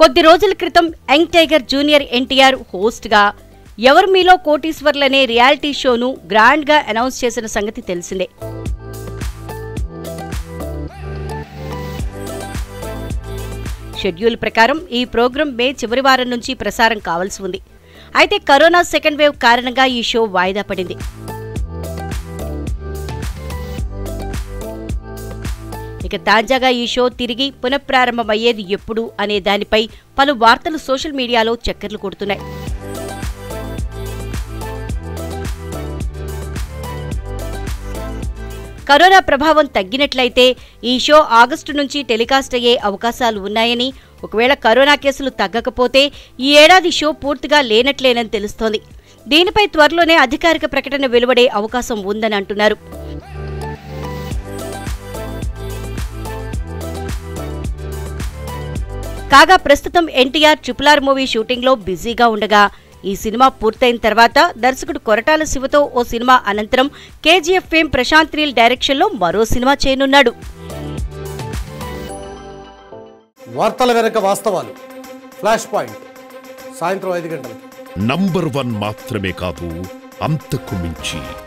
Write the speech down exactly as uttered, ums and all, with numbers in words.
కొద్ది రోజుల క్రితం యంగ్ టైగర్ జూనియర్ ఎన్టీఆర్ హోస్ట్గా ఎవరు మీలో కోటీశ్వర్లనే రియాలిటీ షోను గ్రాండ్గా అనౌన్స్ చేసిన సంగతి తెలిసిందే. షెడ్యూల్ ప్రకారం ఈ ప్రోగ్రాం మే చివరి వారం నుంచి ప్రసారం కావాల్సి ఉంది. అయితే కరోనా సెకండ్ వేవ్ కారణంగా ఈ షో వాయిదా పడింది. ఇక తాజాగా ఈ షో తిరిగి పునఃప్రారంభమయ్యేది ఎప్పుడు అనే దానిపై పలు వార్తలు సోషల్ మీడియాలో చక్కర్లు కొడుతున్నాయి. కరోనా ప్రభావం తగ్గినట్లయితే ఈ షో ఆగస్టు నుంచి టెలికాస్ట్ అయ్యే అవకాశాలు ఉన్నాయని, ఒకవేళ కరోనా కేసులు తగ్గకపోతే ఈ ఏడాది షో పూర్తిగా లేనట్లేనని తెలుస్తోంది. దీనిపై త్వరలోనే అధికారిక ప్రకటన వెలువడే అవకాశం ఉందని అంటున్నారు. కాగా ప్రస్తుతం ఎన్టీఆర్ ట్రిపుల్ ఆర్ మూవీ షూటింగ్లో బిజీగా ఉండగా, ఈ సినిమా పూర్తయిన తర్వాత దర్శకుడు కొరటాల శివతో ఓ సినిమా, అనంతరం కేజీఎఫ్ ఫేమ్ ప్రశాంత్ నీల్ డైరెక్షన్లో మరో సినిమా చేయనున్నాడు. వార్తల వెనుక వాస్తవాలు ఫ్లాష్ పాయింట్ సాయంత్రం ఐదు గంటలకు నంబర్ వన్ మాత్రమే కాదు, అంతకు మించి.